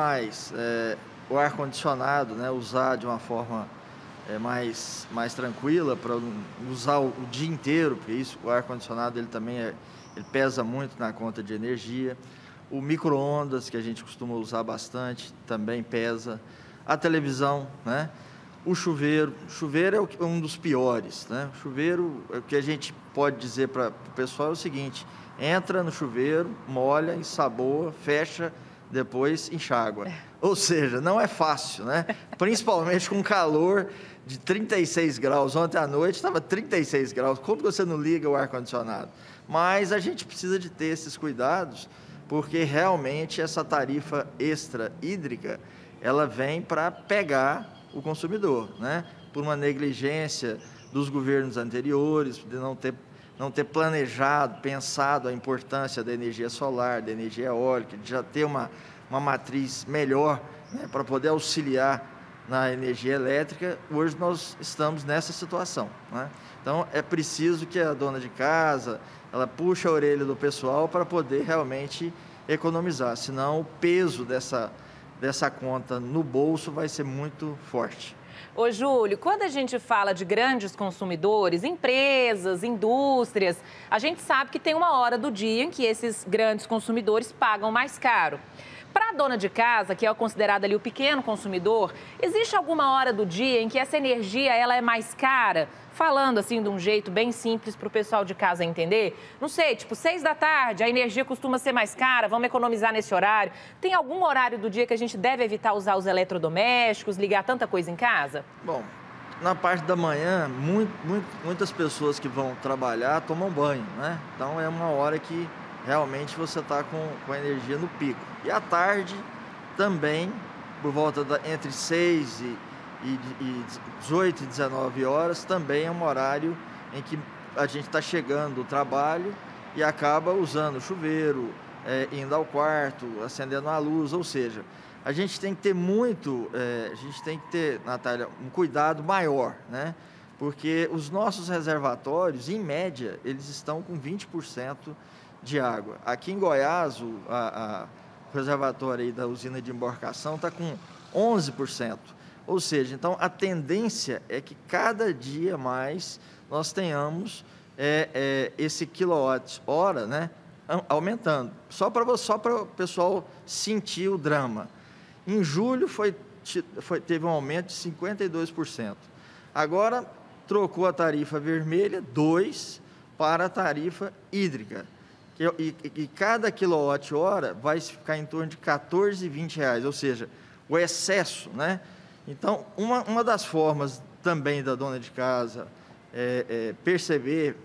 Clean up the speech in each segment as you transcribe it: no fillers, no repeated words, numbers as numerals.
Mas o ar-condicionado, né, usar de uma forma mais tranquila, para usar o dia inteiro, porque isso, o ar-condicionado ele também ele pesa muito na conta de energia. O micro-ondas, que a gente costuma usar bastante, também pesa. A televisão, né? O chuveiro. O chuveiro é um dos piores, né? O chuveiro, o que a gente pode dizer para o pessoal é o seguinte: entra no chuveiro, molha, ensaboa, fecha, depois enxágua. Ou seja, não é fácil, né? Principalmente com calor de 36 graus. Ontem à noite estava 36 graus. Como que você não liga o ar-condicionado? Mas a gente precisa de ter esses cuidados, porque realmente essa tarifa extra hídrica, ela vem para pegar o consumidor, né? Por uma negligência dos governos anteriores, de não ter planejado, pensado a importância da energia solar, da energia eólica, de já ter uma matriz melhor, né, para poder auxiliar na energia elétrica. Hoje nós estamos nessa situação, né? Então, é preciso que a dona de casa, ela puxe a orelha do pessoal para poder realmente economizar, senão o peso dessa conta no bolso vai ser muito forte. Ô, Júlio, quando a gente fala de grandes consumidores, empresas, indústrias, a gente sabe que tem uma hora do dia em que esses grandes consumidores pagam mais caro. Para a dona de casa, que é considerada ali o pequeno consumidor, existe alguma hora do dia em que essa energia ela é mais cara? Falando assim de um jeito bem simples para o pessoal de casa entender, não sei, tipo 18h, a energia costuma ser mais cara, vamos economizar nesse horário. Tem algum horário do dia que a gente deve evitar usar os eletrodomésticos, ligar tanta coisa em casa? Bom, na parte da manhã, muitas pessoas que vão trabalhar tomam banho, né? Então é uma hora que realmente você está com a energia no pico. E à tarde também, por volta entre 6 e 18 e 19 horas, também é um horário em que a gente está chegando do trabalho e acaba usando o chuveiro, indo ao quarto, acendendo a luz. Ou seja, a gente tem que ter Natália, um cuidado maior, né? Porque os nossos reservatórios, em média, eles estão com 20% de água. Aqui em Goiás, o reservatório aí da usina de embarcação está com 11%. Ou seja, então a tendência é que cada dia mais nós tenhamos esse quilowatt-hora, né, aumentando. Só para o pessoal sentir o drama. Em julho teve um aumento de 52%. Agora trocou a tarifa vermelha 2 para a tarifa hídrica. E cada quilowatt-hora vai ficar em torno de R$14,20, ou seja, o excesso, né? Então, uma das formas também da dona de casa perceber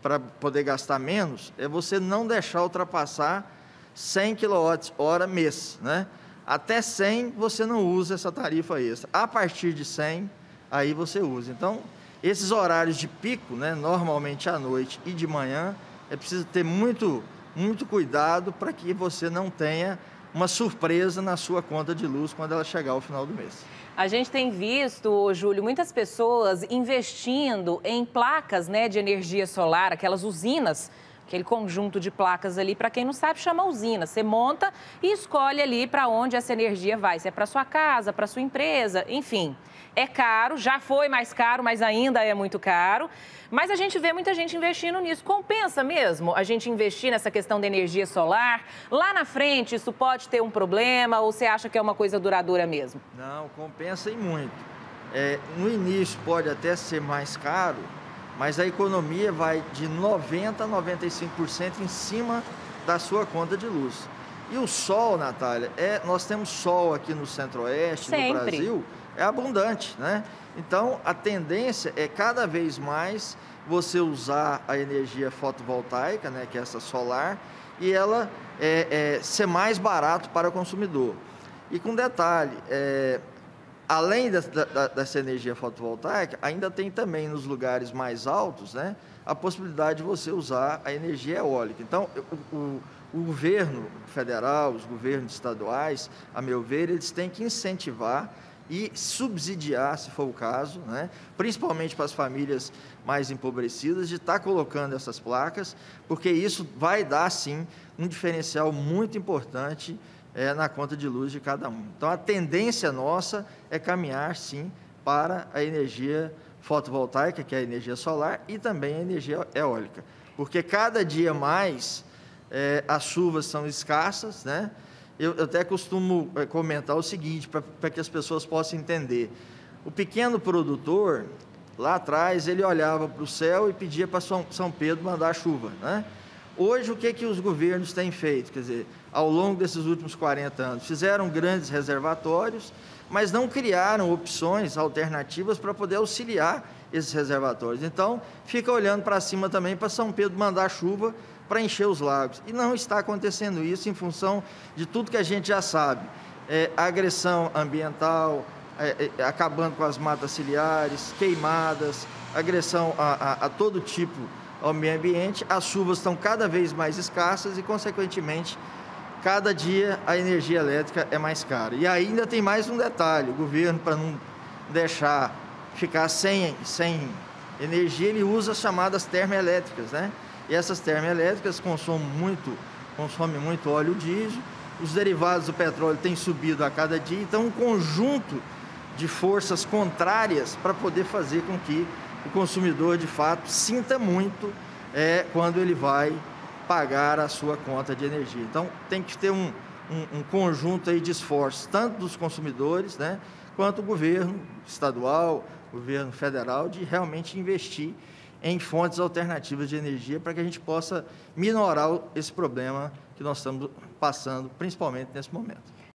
para poder gastar menos é você não deixar ultrapassar 100 kWh mês, né? Até 100 você não usa essa tarifa extra. A partir de 100, aí você usa. Então, esses horários de pico, né, normalmente à noite e de manhã, é preciso ter muito cuidado para que você não tenha uma surpresa na sua conta de luz quando ela chegar ao final do mês. A gente tem visto, Júlio, muitas pessoas investindo em placas, né, de energia solar, aquelas usinas, aquele conjunto de placas ali, para quem não sabe, chama usina. Você monta e escolhe ali para onde essa energia vai, se é para sua casa, para sua empresa, enfim. É caro, já foi mais caro, mas ainda é muito caro. Mas a gente vê muita gente investindo nisso. Compensa mesmo a gente investir nessa questão da energia solar? Lá na frente isso pode ter um problema ou você acha que é uma coisa duradoura mesmo? Não, compensa e muito. No início pode até ser mais caro, mas a economia vai de 90% a 95% em cima da sua conta de luz. E o sol, Natália, nós temos sol aqui no centro-oeste do Brasil. É abundante, né? Então, a tendência é cada vez mais você usar a energia fotovoltaica, né, que é essa solar, e ela ser mais barato para o consumidor. E com detalhe, além dessa energia fotovoltaica, ainda tem também nos lugares mais altos, né, a possibilidade de você usar a energia eólica. Então, o governo federal, os governos estaduais, a meu ver, eles têm que incentivar e subsidiar, se for o caso, né? Principalmente para as famílias mais empobrecidas, de estar colocando essas placas, porque isso vai dar, sim, um diferencial muito importante na conta de luz de cada um. Então, a tendência nossa é caminhar, sim, para a energia fotovoltaica, que é a energia solar, e também a energia eólica, porque cada dia mais as chuvas são escassas, né? Eu até costumo comentar o seguinte, para que as pessoas possam entender. O pequeno produtor, lá atrás, ele olhava para o céu e pedia para São Pedro mandar a chuva, né? Hoje, o que que os governos têm feito? Quer dizer, ao longo desses últimos 40 anos, fizeram grandes reservatórios, mas não criaram opções alternativas para poder auxiliar esses reservatórios. Então, fica olhando para cima também para São Pedro mandar chuva para encher os lagos. E não está acontecendo isso em função de tudo que a gente já sabe. A agressão ambiental, acabando com as matas ciliares, queimadas, agressão a todo tipo ao meio ambiente, as chuvas estão cada vez mais escassas e, consequentemente, cada dia a energia elétrica é mais cara. E ainda tem mais um detalhe: o governo, para não deixar ficar sem energia, ele usa as chamadas termoelétricas, né? E essas termoelétricas consomem muito óleo diesel, os derivados do petróleo têm subido a cada dia, então um conjunto de forças contrárias para poder fazer com que o consumidor, de fato, sinta muito quando ele vai pagar a sua conta de energia. Então, tem que ter um conjunto aí de esforços, tanto dos consumidores, né, quanto o governo estadual, governo federal, de realmente investir em fontes alternativas de energia para que a gente possa minorar esse problema que nós estamos passando, principalmente nesse momento.